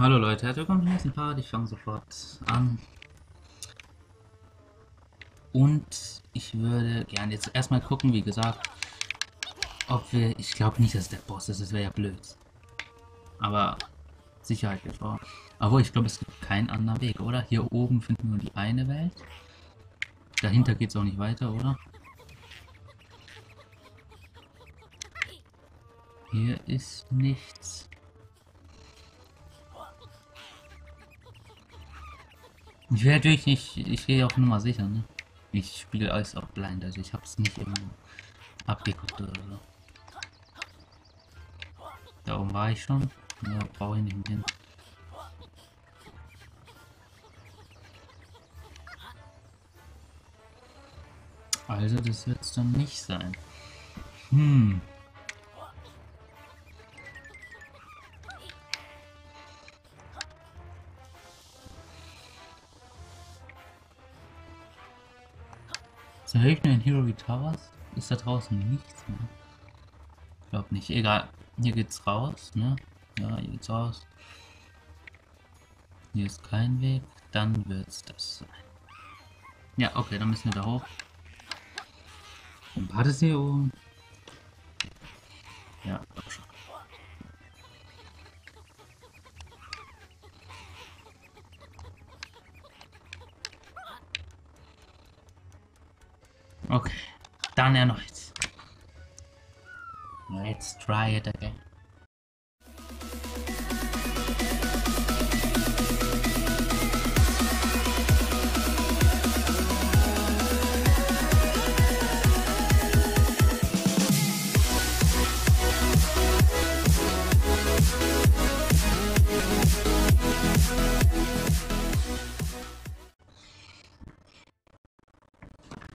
Hallo Leute, willkommen zum nächsten Part. Ich fange sofort an. Und ich würde gerne jetzt erstmal gucken, wie gesagt, ob wir... Ich glaube nicht, dass der Boss ist, das wäre ja blöd. Aber sicherheitlich war. Aber ich glaube, es gibt keinen anderen Weg, oder? Hier oben finden wir die eine Welt. Dahinter geht es auch nicht weiter, oder? Hier ist nichts. Ich will natürlich nicht, ich gehe auch nur mal sicher, ne? Ich spiele alles auch blind, also ich hab's nicht immer abgeguckt oder so. Da oben war ich schon, ja, brauche ich nicht mehr hin. Also das wird's dann nicht sein. Hm. So, hilft mir in Hillary Towers? Ist da draußen nichts mehr? Ich glaube nicht. Egal. Hier geht's raus, ne? Ja, hier geht's raus. Hier ist kein Weg. Dann wird's das sein. Ja, okay, dann müssen wir da hoch. Dann war das hier oben. Ja, doch schon. Okay, dann erneut. Let's try it again.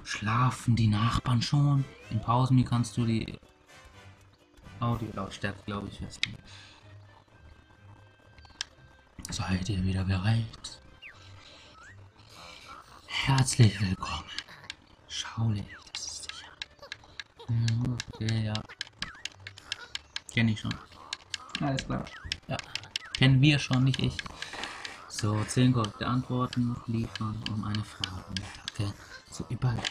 Schlafen die Nachbarn schon? In Pausen, wie kannst du die Audio-Lautstärke, glaube ich, festlegen? Seid ihr wieder bereit? Herzlich willkommen. Schau dir das ist sicher. Okay, ja. Kenne ich schon. Alles klar. Ja. Kennen wir schon, nicht ich. So, 10 korrekte Antworten liefern, um eine Frage mit Attacke zu überlegen.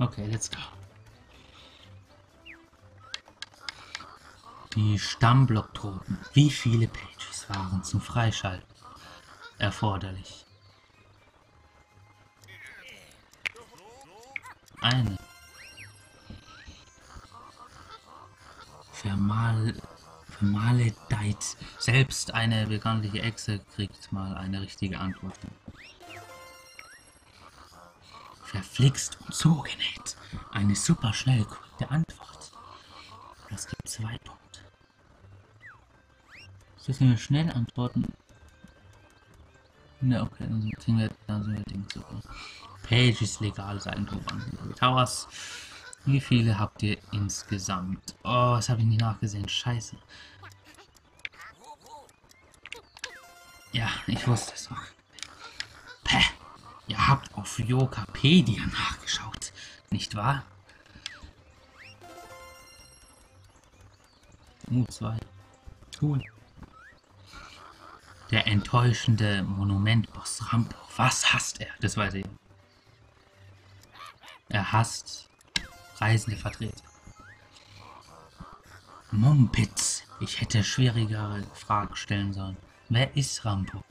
Okay, let's go. Die Stammblocktropen. Wie viele Pages waren zum Freischalten erforderlich? Eine. Vermaledeit. Selbst eine bekanntliche Echse kriegt mal eine richtige Antwort. Verflixt und zugenäht. Eine super schnell korrekte Antwort. Das gibt 2 Punkte. Jetzt müssen wir schnell antworten. Ne, okay, dann sind wir Dings okay. Pages legales Eigentum an Hillary Towers. Wie viele habt ihr insgesamt? Oh, das habe ich nicht nachgesehen. Scheiße. Ja, ich wusste es auch. Päh. Ihr habt auf Yokapedia nachgeschaut, nicht wahr? U2. Cool. Der enttäuschende Monumentboss Rampo. Was hasst er? Das weiß ich. Er hasst reisende Vertreter. Mumpitz. Ich hätte schwierigere Fragen stellen sollen. Wer ist Rampo?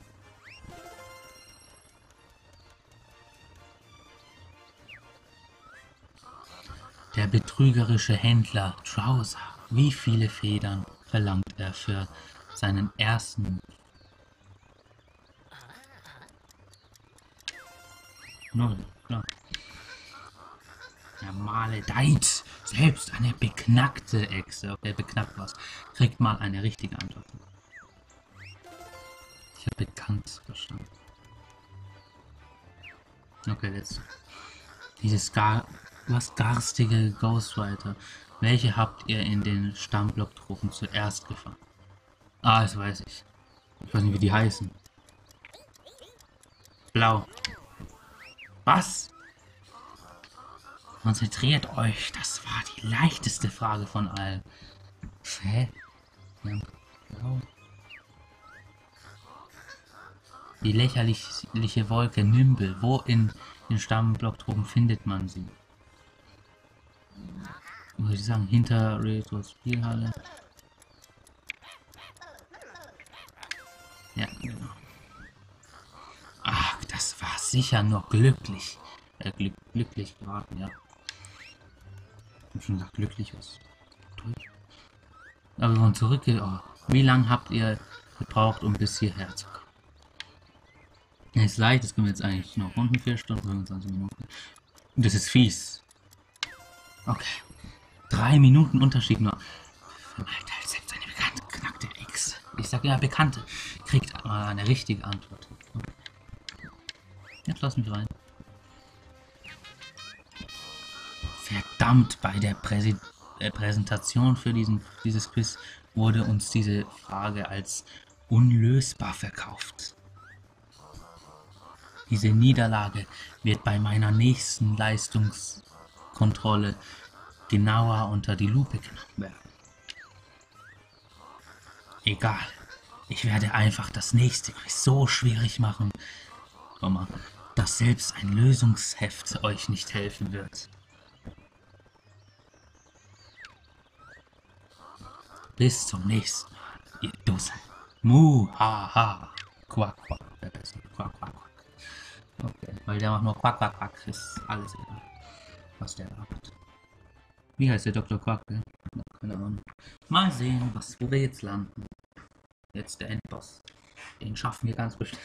Der betrügerische Händler Trowzer. Wie viele Federn verlangt er für seinen ersten? Null, klar. Der Maledeit. Selbst eine beknackte Echse. Okay, beknackt was. Kriegt mal eine richtige Antwort. Ich habe bekannt verstanden. Okay, jetzt. Dieses gar... Was garstige Ghostwriter. Welche habt ihr in den Stammblocktropen zuerst gefangen? Ah, das weiß ich. Ich weiß nicht, wie die heißen. Blau. Was? Konzentriert euch. Das war die leichteste Frage von allen. Hä? Die lächerliche Wolke Nimbel. Wo in den Stammblocktropen findet man sie? Würde ich sagen, hinter Retro Spielhalle. Ja, genau. Ach, das war sicher nur glücklich. Glücklich geraten, ja. Ich hab schon gesagt, glücklich was. Aber wir wollen zurückgehen. Oh, wie lange habt ihr gebraucht, um bis hierher zu kommen? Ist leicht, das können wir jetzt eigentlich noch unten 4 Stunden, 25 Minuten. Das ist fies. Okay. 3 Minuten Unterschied nur. Alter, selbst eine bekannte knackte Exe. Ich sag ja, Bekannte kriegt eine richtige Antwort. Okay. Jetzt lass mich rein. Verdammt, bei der Präsentation für dieses Quiz wurde uns diese Frage als unlösbar verkauft. Diese Niederlage wird bei meiner nächsten Leistungskontrolle genauer unter die Lupe genommen werden. Egal, ich werde einfach das nächste Quiz so schwierig machen, dass selbst ein Lösungsheft euch nicht helfen wird. Bis zum nächsten Mal, ihr Dussel. Muhaha. Quack, quack. Der Beste. Quack, quack, quack. Okay, weil der macht nur Quack, quack, quack. Ist alles egal, was der macht. Wie heißt der Dr. Quark? Keine Ahnung. Mal sehen, wo wir jetzt landen. Jetzt der Endboss. Den schaffen wir ganz bestimmt.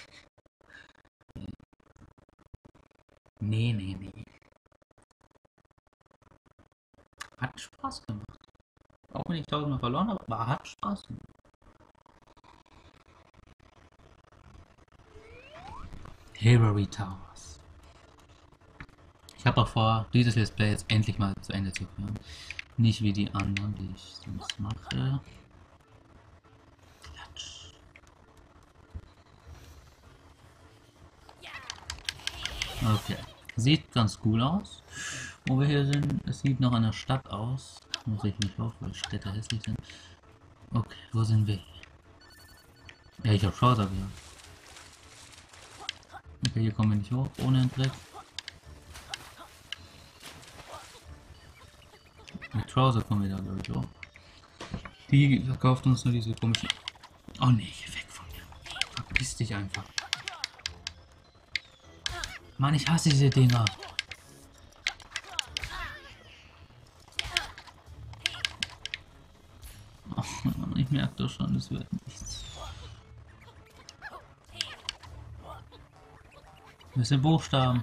Nee, nee, nee. Hat Spaß gemacht. Auch wenn ich 1000 Mal verloren habe, aber hat Spaß gemacht. Hillary Towers. Ich habe auch vor, dieses Let's Play jetzt endlich mal zu Ende zu führen. Nicht wie die anderen, die ich sonst mache. Klatsch. Okay. Sieht ganz cool aus. Wo wir hier sind, es sieht noch an der Stadt aus. Muss ich nicht auf, weil Städte hässlich sind. Okay, wo sind wir? Ja, ich hab Trowzer wieder. Okay, hier kommen wir nicht hoch, ohne einen Trick. Mit Trowzer kommen wir da, glaube ich, hoch. Die verkauft uns nur diese komischen... Oh ne, hier weg von mir. Verpiss dich einfach. Mann, ich hasse diese Dinger. Ich merke doch schon, es wird nichts. Das sind Buchstaben.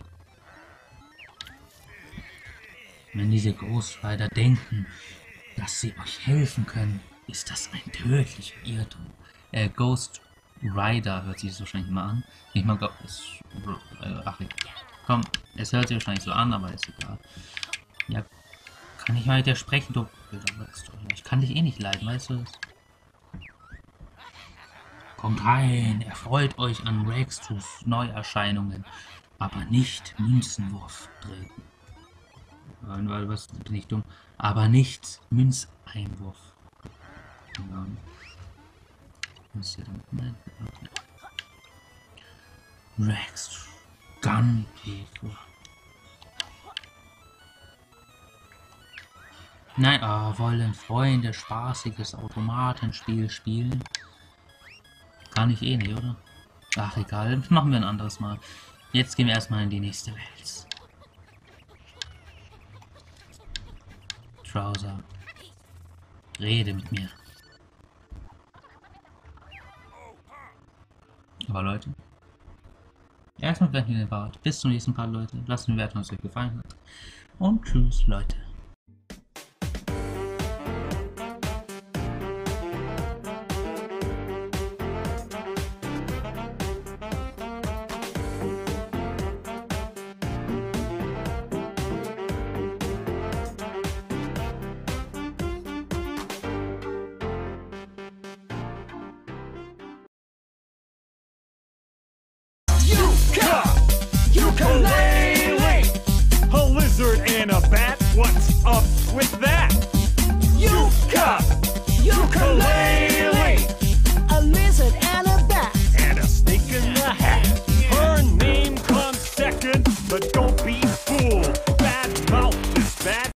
Wenn diese Ghostfighter denken, dass sie euch helfen können, ist das ein tödlicher Irrtum. Ghost Rider hört sich das wahrscheinlich mal an. Ich mal glaube, es. Ach, komm, es hört sich wahrscheinlich so an, aber ist egal. Ja, kann ich mal mit dir sprechen, du. Ich kann dich eh nicht leiden, weißt du das? Kommt rein, erfreut euch an Rextus Neuerscheinungen, aber nicht Münzenwurf treten. Was, bin ich dumm? Aber nicht Münzeinwurf. Rex Gunpegel. Nein, wollen Freunde spaßiges Automatenspiel spielen? Kann ich eh nicht, oder? Ach egal, machen wir ein anderes Mal. Jetzt gehen wir erstmal in die nächste Welt. Trowzer. Rede mit mir. Aber Leute. Erstmal gleich in den Wald. Bis zum nächsten Mal, Leute. Lasst den Wert, wenn es euch gefallen hat. Und tschüss, Leute. You can lay in a bat? What's up with that? You cut! You collect!